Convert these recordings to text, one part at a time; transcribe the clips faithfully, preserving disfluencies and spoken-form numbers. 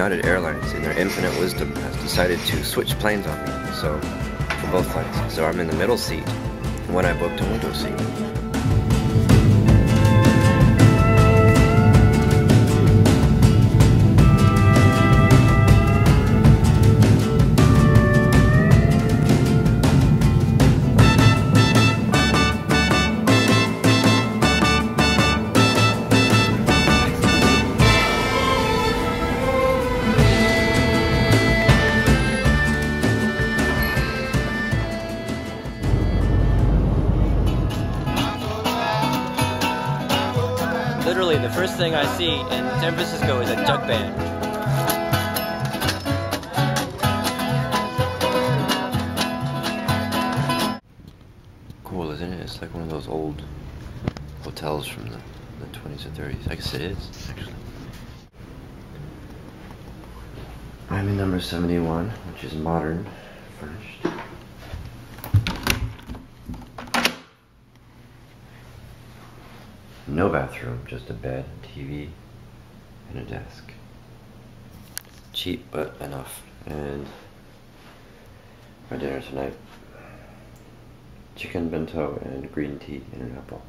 United Airlines, in their infinite wisdom, has decided to switch planes on me, so, for both flights, so I'm in the middle seat, and when I booked a window seat. Literally, the first thing I see in San Francisco is a jug band. Cool, isn't it? It's like one of those old hotels from the, the twenties or thirties. I guess it is, actually. I'm in number seventy-one, which is modern, furnished. No bathroom, just a bed, T V, and a desk. Cheap, but enough. And my dinner tonight, chicken bento and green tea and an apple.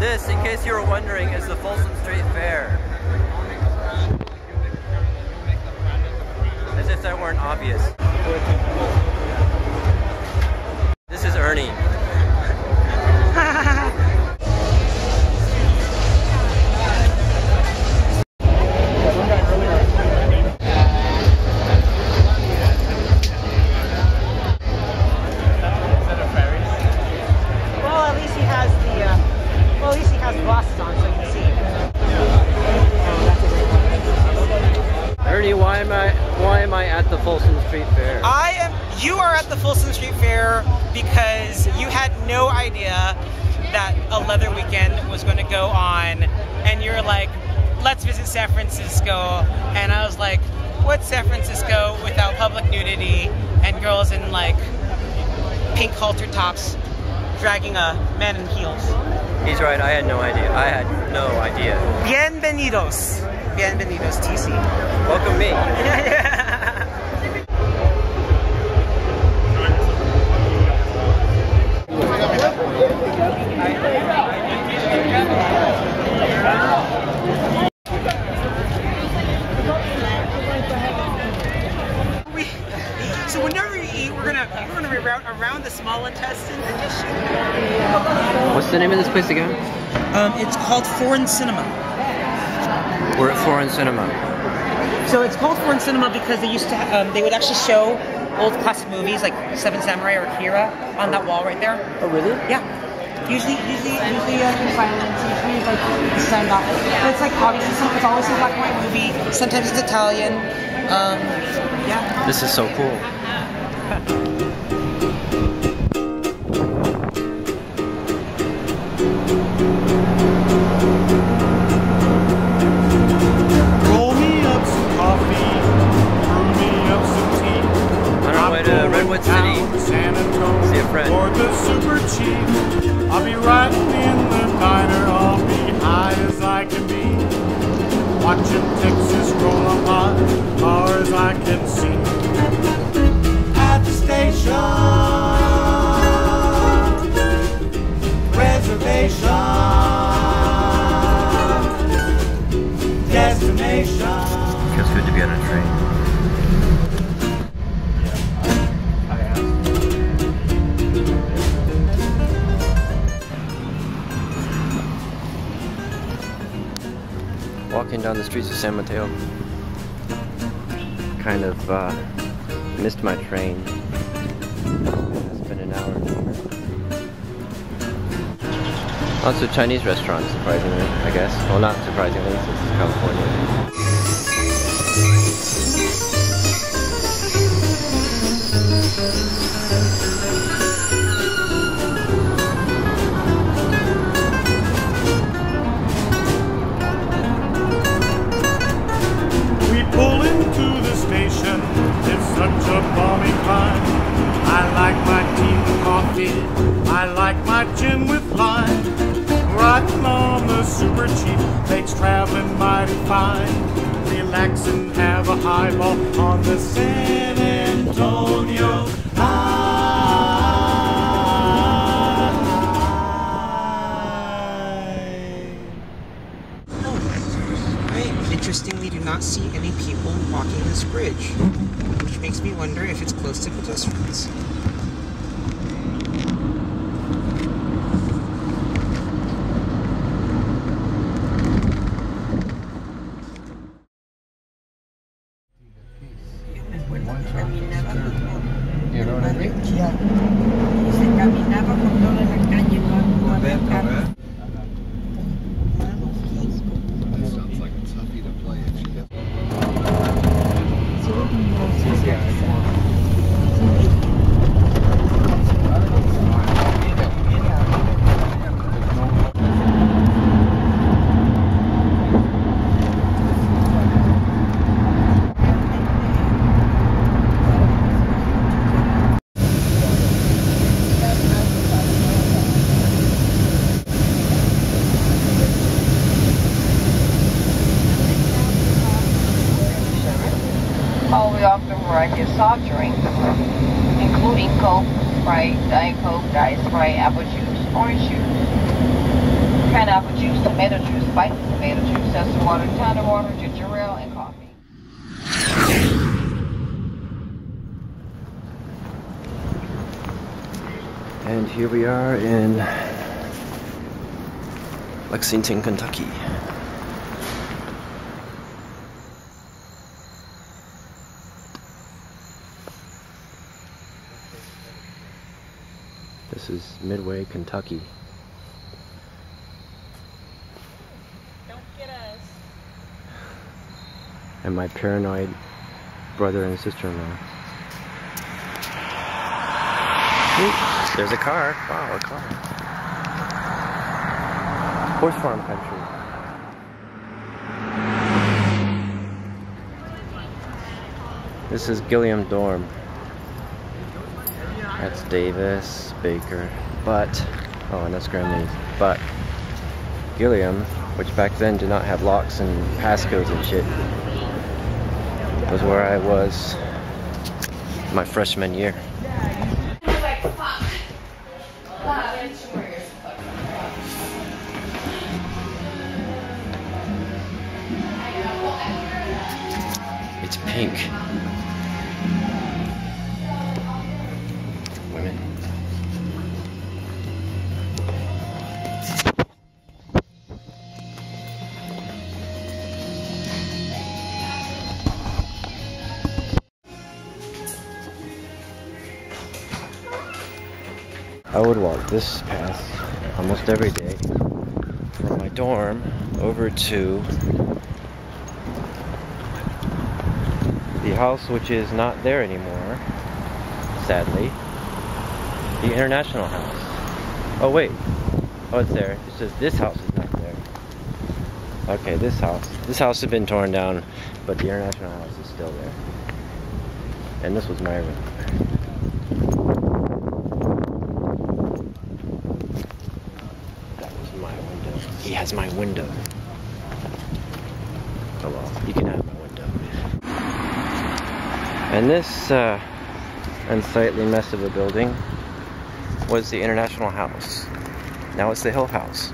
This, in case you were wondering, is the Folsom Street Fair. As if that weren't obvious. This is Ernie. Well, at least he has the, uh, well, at least he has glasses on so you can see him. Ernie, why am I... Why am I at the Folsom Street Fair? I am. You are at the Folsom Street Fair because you had no idea that a leather weekend was going to go on, and you're like, "Let's visit San Francisco," and I was like, "What's San Francisco without public nudity and girls in like pink halter tops dragging a man in heels?" He's right. I had no idea. I had no idea. Bienvenidos. Bienvenidos, T C. Welcome me. we, so whenever you eat, we're gonna we're gonna reroute around the small intestine and just shoot. What's the name of this place again? Um, it's called Foreign Cinema. We're at Foreign Cinema. So it's called Foreign Cinema because they used to, um, they would actually show old classic movies like Seven Samurai or Akira on that wall right there. Oh, really? Yeah. Usually, usually, usually uh, in silence, usually like signed off. But it's like obviously, it's always a black and white movie. Sometimes it's Italian. Um, yeah. This is so cool. Redwood City, San Antonio, see a friend. Or the super cheap. I'll be riding in the diner, I'll be high as I can be. Watching Texas roll apart, far as I can see. At the station, reservation, destination. Feels good to be on a train. Walking down the streets of San Mateo, kind of uh, missed my train. It's been an hour. Lots of Chinese restaurants, surprisingly, I guess. Well, not surprisingly, since it's California. It's such a balmy climb. I like my team. my gin with lime, riding on the super cheap, makes traveling mighty fine. Relax and have a highball on the San Antonio High. I interestingly do not see any people walking this bridge, which makes me wonder if it's close to pedestrians. And here we are in Lexington, Kentucky. This is Midway, Kentucky. Don't get us. And my paranoid brother and sister-in-law. There's a car. Wow, a car. Horse farm country. This is Gilliam Dorm. That's Davis Baker. But, oh, and that's Grandma's. But Gilliam, which back then did not have locks and passcodes and shit, was where I was my freshman year. Pink. Women. I would walk this path almost every day from my dorm over to the house, which is not there anymore, sadly. The International House. Oh wait, oh it's there. It says this house is not there. Okay, this house. This house has been torn down, but the International House is still there. And this was my room. That was my window. He has my window. Oh well, you can have my window. And this uh, unsightly mess of a building was the International House. Now it's the Hill House.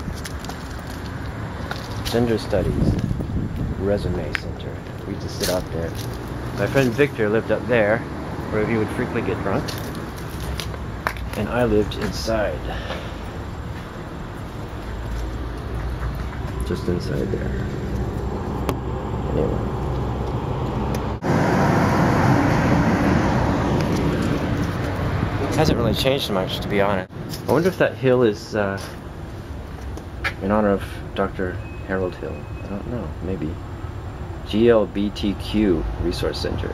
Gender Studies Resume Center. We used to sit out there. My friend Victor lived up there, where he would frequently get drunk. And I lived inside. Just inside there. Anyway. Hasn't really changed much, to be honest. I wonder if that hill is uh, in honor of Doctor Harold Hill. I don't know, maybe. G L B T Q Resource Center.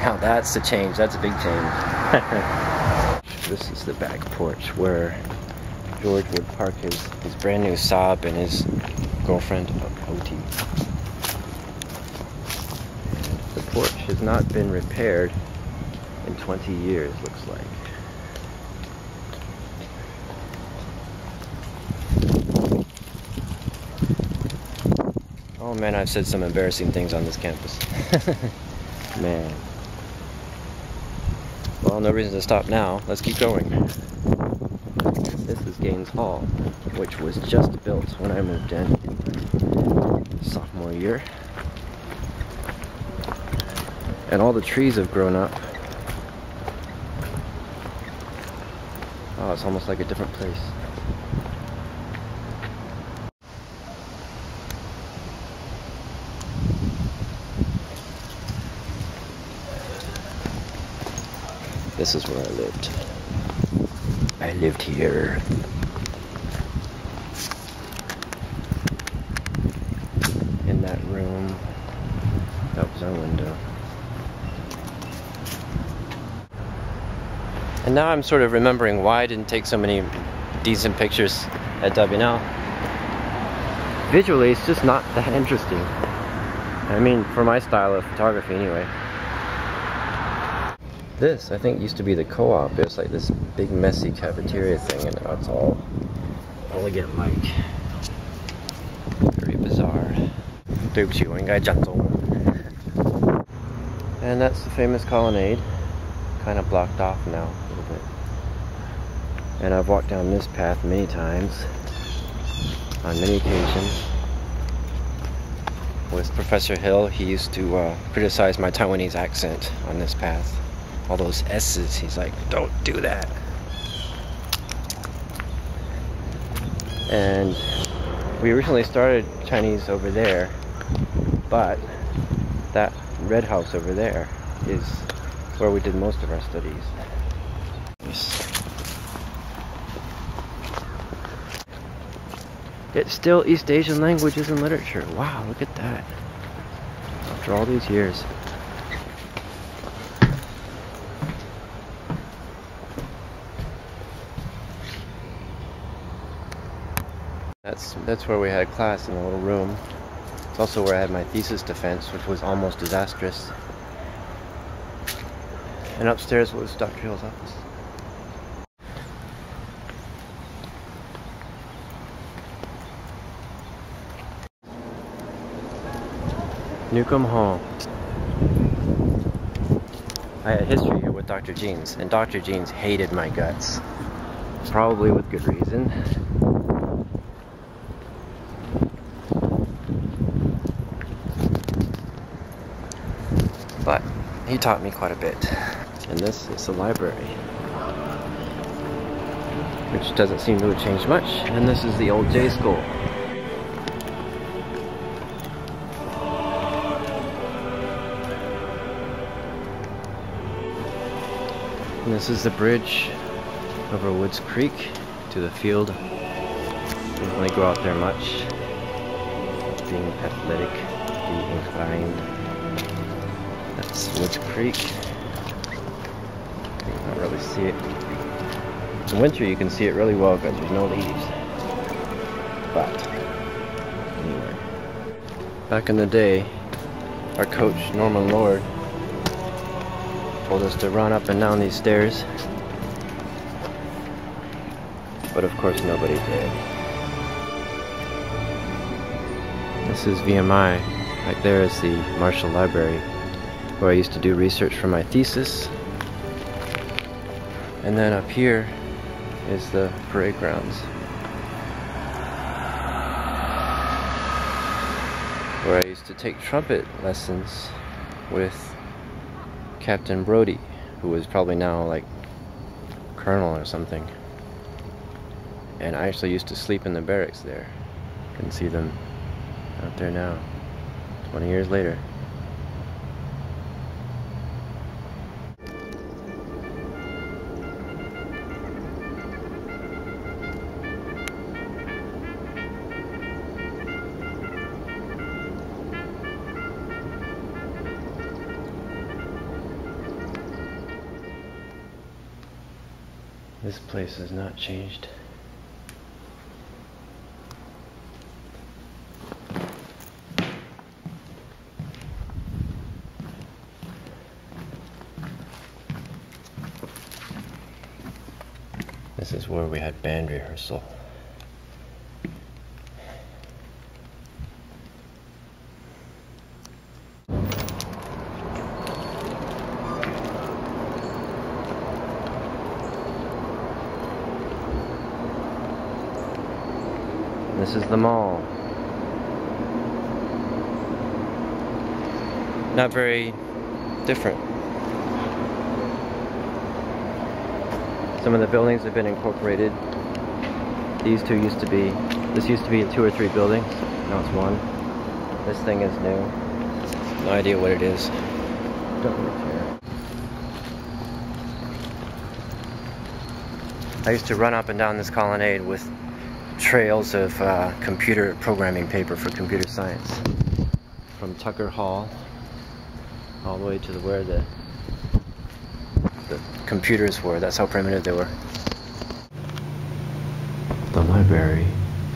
Now that's a change, that's a big change. This is the back porch where George would park his, his brand new Saab and his girlfriend of O T. The porch has not been repaired in twenty years, looks like. Oh man, I've said some embarrassing things on this campus. Man. Well, no reason to stop now. Let's keep going. This is Gaines Hall, which was just built when I moved in, in sophomore year. And all the trees have grown up. Oh, it's almost like a different place. This is where I lived. I lived here. In that room. That was our window. And now I'm sort of remembering why I didn't take so many decent pictures at W and L. Visually, it's just not that interesting. I mean, for my style of photography anyway. This, I think, used to be the co-op. It was like this big, messy cafeteria thing, and now it's all elegant-like. Very bizarre. And that's the famous colonnade. Kind of blocked off now a little bit. And I've walked down this path many times, on many occasions. With Professor Hill, he used to uh, criticize my Taiwanese accent on this path. All those S's, he's like, don't do that. And we originally started Chinese over there, but that red house over there is where we did most of our studies. It's still East Asian languages and literature. Wow, look at that. After all these years. That's, that's where we had class, in a little room. It's also where I had my thesis defense, which was almost disastrous. And upstairs was Doctor Hill's office. Newcomb Hall. I had history here with Doctor Jeans, and Doctor Jeans hated my guts. Probably with good reason. But he taught me quite a bit. And this is the library, which doesn't seem to have changed much. And this is the old J School. And this is the bridge over Woods Creek to the field. Didn't really go out there much, being athletic, being inclined. That's Woods Creek. You can't really see it. In winter you can see it really well because there's no leaves. But, anyway. Back in the day, our coach, Norman Lord, told us to run up and down these stairs, but of course nobody did. This is V M I. Right there is the Marshall Library, where I used to do research for my thesis. And then up here is the parade grounds, where I used to take trumpet lessons with Captain Brody, who is probably now like colonel or something. And I actually used to sleep in the barracks there. Can see them out there now, twenty years later. This place has not changed. This is where we had band rehearsal. This is the mall. Not very different. Some of the buildings have been incorporated. These two used to be, this used to be two or three buildings. Now it's one. This thing is new. No idea what it is. Don't really care. I used to run up and down this colonnade with trails of uh, computer programming paper for computer science. From Tucker Hall all the way to the, where the, the computers were. That's how primitive they were. The library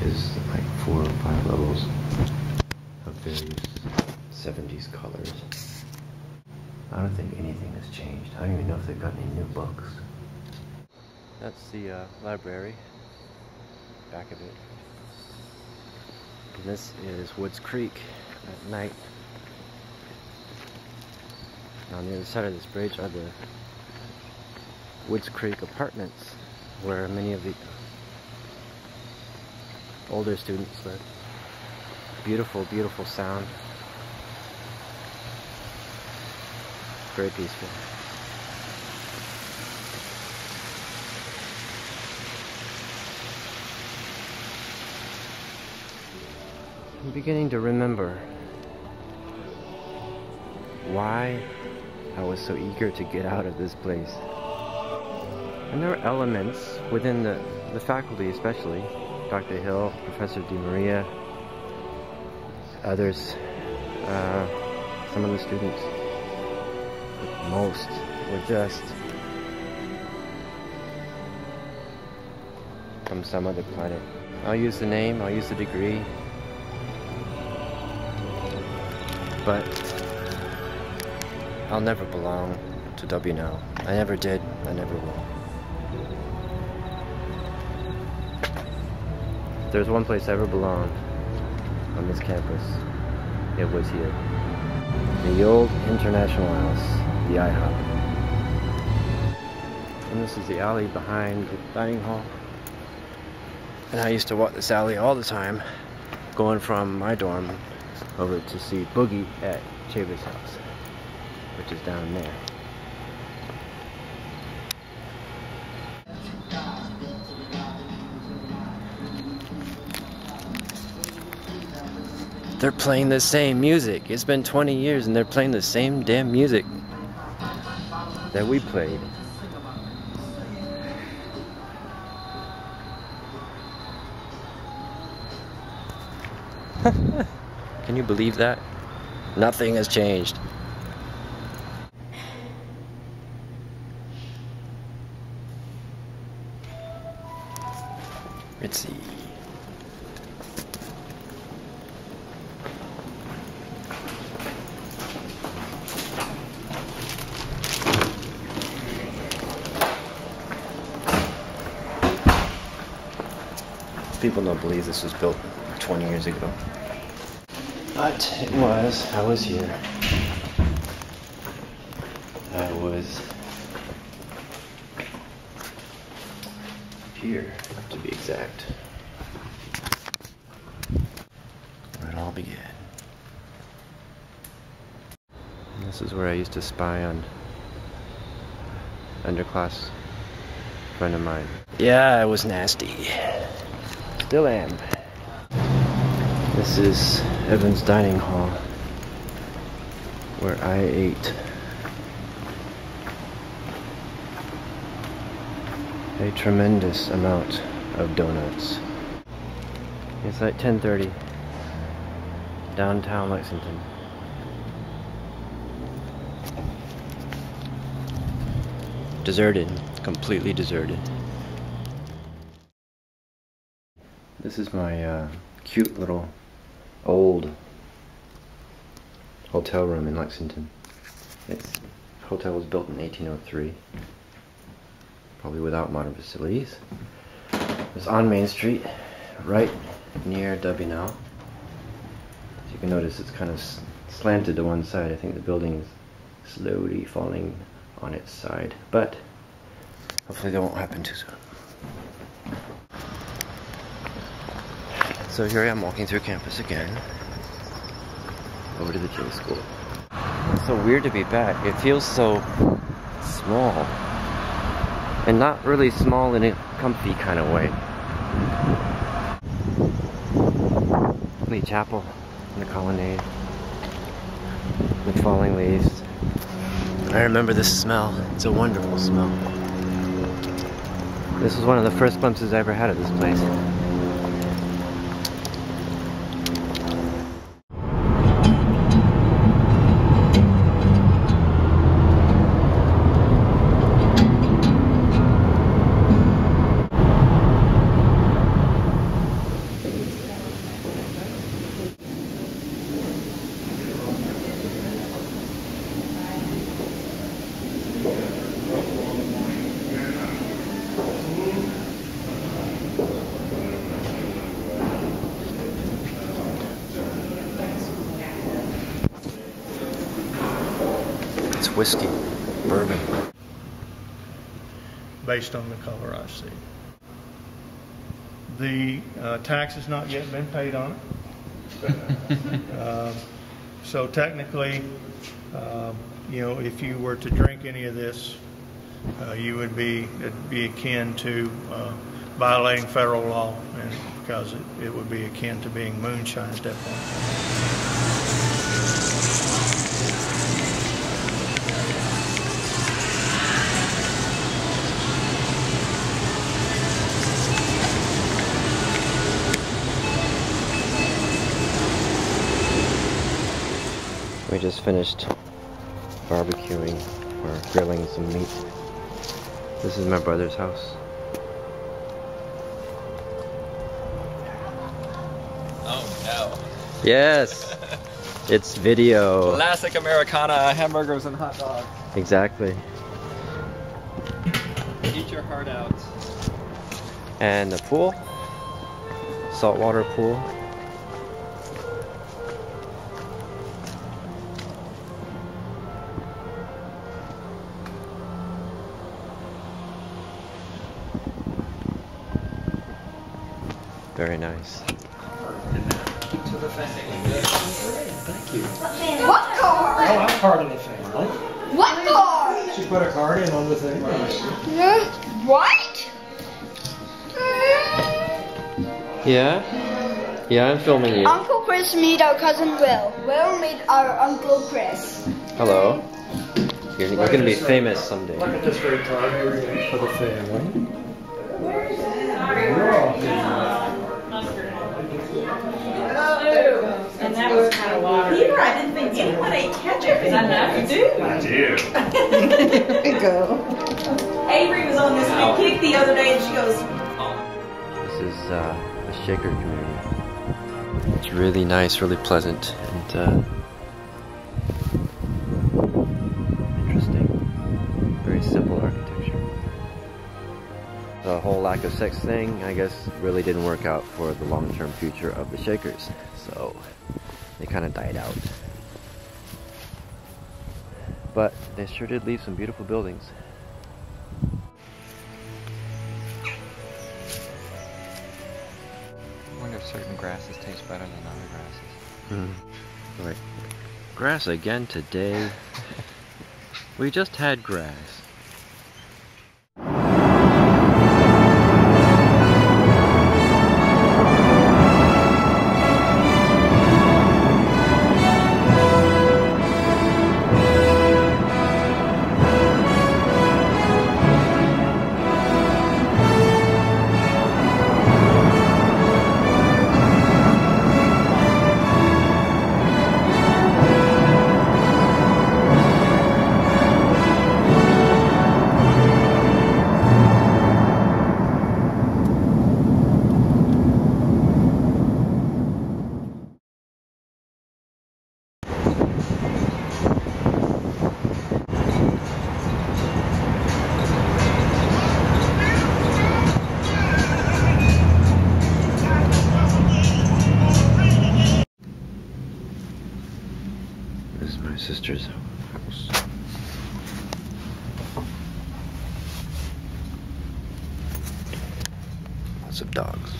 is like four or five levels of various seventies colors. I don't think anything has changed. I don't even know if they've got any new books. That's the uh, library, back of it. And this is Woods Creek at night. And on the other side of this bridge are the Woods Creek apartments, where many of the older students live. Beautiful, beautiful sound. Very peaceful. I'm beginning to remember why I was so eager to get out of this place. And there are elements within the, the faculty, especially Doctor Hill, Professor DeMaria, others, uh, some of the students, most were just from some other planet. I'll use the name, I'll use the degree. But I'll never belong to Dubinow. I never did, I never will. If there's one place I ever belonged on this campus, it was here. The old International House, the I hop. And this is the alley behind the dining hall. And I used to walk this alley all the time, going from my dorm over to see Boogie at Chavis House, which is down there. They're playing the same music. It's been twenty years and they're playing the same damn music that we played. Can you believe that? Nothing has changed. Let's see. People don't believe this was built twenty years ago. But it was, I was here. I was here, to be exact. Where it all began. And this is where I used to spy on underclass friend of mine. Yeah, I was nasty. Still am. This is Evans Dining Hall, where I ate. A tremendous amount of donuts. It's like ten thirty, downtown Lexington. Deserted, completely deserted. This is my uh, cute little old hotel room in Lexington. It's, the hotel was built in eighteen oh three, probably without modern facilities. It's on Main Street, right near Dubinow. As you can notice, it's kind of slanted to one side. I think the building is slowly falling on its side, but hopefully that won't happen too soon. So here I am walking through campus again, over to the J School. It's so weird to be back. It feels so small, and not really small in a comfy kind of way. Lee Chapel in the colonnade with falling leaves. I remember this smell. It's a wonderful smell. This was one of the first glimpses I ever had of this place. Whiskey, bourbon. Based on the color I see. The uh, tax has not yet been paid on it. uh, so technically, uh, you know, if you were to drink any of this, uh, you would be, it'd be akin to uh, violating federal law, and because it, it would be akin to being moonshine at that point. We just finished barbecuing or grilling some meat. This is my brother's house. Oh no. Yes! It's video. Classic Americana, hamburgers and hot dogs. Exactly. Eat your heart out. And the pool. Saltwater pool. Very nice. Thank you. What card? Oh, I'm card in the family. What card? She put a card in on the thing. What? Yeah? Yeah, I'm filming you. Uncle Chris meet our cousin Will. Will meet our Uncle Chris. Hello. You're, you're going to be famous someday. Look at this great card for the family. Where is it? And that was kind of water. Peter, I didn't think anyone ate ketchup. Is that enough? You do? I do. There you go. Avery was on this wow. big kick the other day, and she goes, oh. This is uh, the Shaker community. It's really nice, really pleasant, and uh, interesting. Very simple architecture. The whole lack of sex thing, I guess, really didn't work out for the long-term future of the Shakers, so they kind of died out. But they sure did leave some beautiful buildings. I wonder if certain grasses taste better than other grasses. Mm-hmm. Right. Grass again today. We just had grass. Sister's house. Lots of dogs.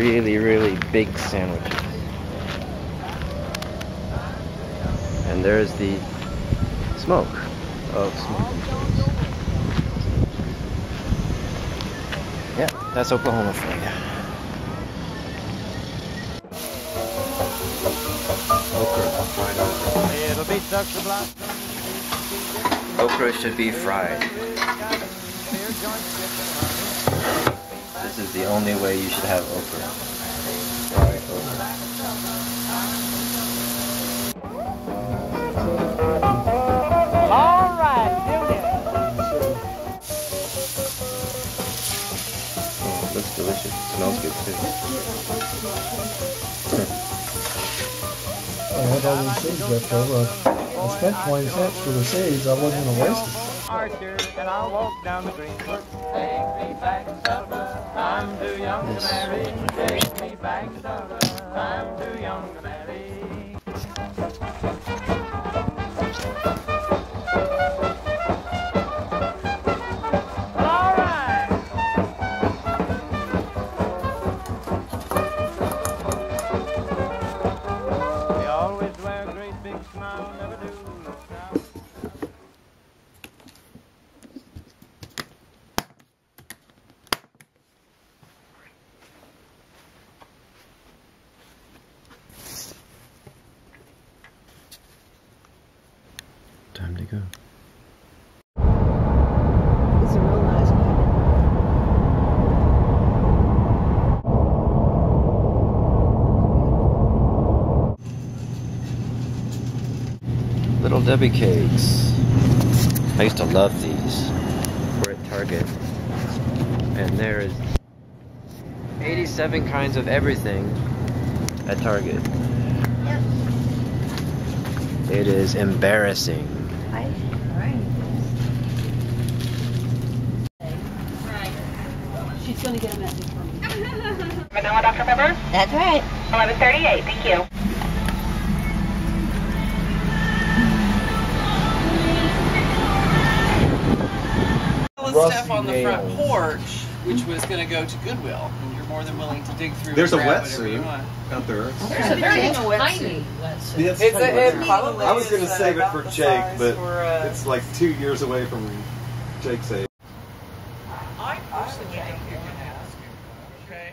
really, really big sandwiches. And there's the smoke of smoking joints. Yeah, that's Oklahoma for you. Okra. Okra should be fried. This is the only way you should have okra. Fried okra. All right, do this. Oh, it looks delicious. It smells good too. I had all these seeds left over. I spent twenty cents for the seeds. I wasn't going to waste it. Archer, and I'll walk down the green. Take me back to supper. I'm too young to marry. Take me back to supper. I'm too young to marry. All right. They always wear a great big smile, never do look down. Little Debbie cakes. I used to love these. We're at Target. And there is eighty-seven kinds of everything at Target. Yep. It is embarrassing. I, right. She's going to get a message from me. Vanilla Doctor Pepper? That's right. eleven thirty-eight, thank you. Stuff on the front porch, which was going to go to Goodwill, and you're more than willing to dig through. There's a wetsuit out there. There's a very tiny wetsuit. I was going to save it for Jake, but for, uh, it's like two years away from Jake's age. I personally don't think you can ask. Okay.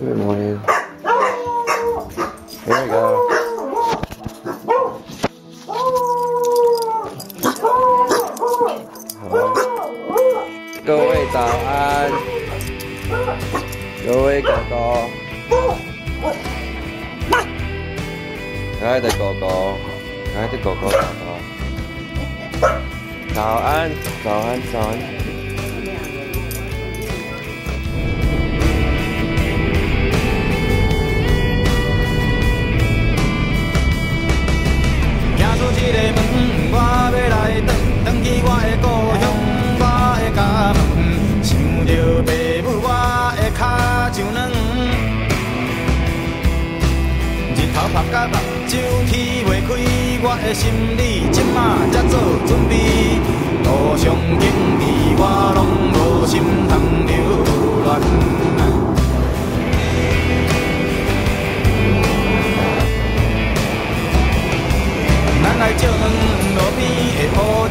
Good morning. Here we go. Hello. 各位早安，各位狗狗，可爱的狗狗，可爱的狗狗早安，早安，早安，早安。 我来借两路边的雨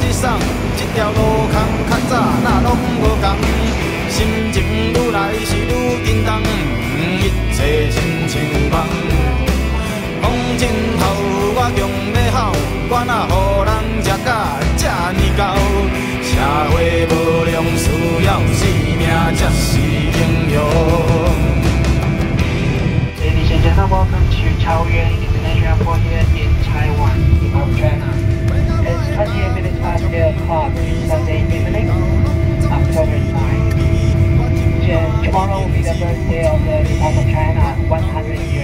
日送，这条路空较早那拢无同，心情愈来是愈沉重，一切亲像梦。讲真头，我强要吼，我哪予人食甲这呢厚？社会无良需要生命才是英雄。 Ladies and gentlemen, welcome to Chaoyu International Forum in Taiwan, Hong China. It's twenty-eight minutes past eight o'clock, Sunday evening, October ninth. Tomorrow will be the birthday of the Republic of China, one hundred years.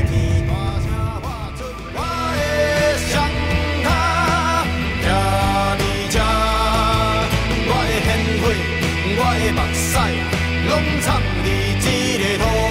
的目屎，攏藏佇一个土。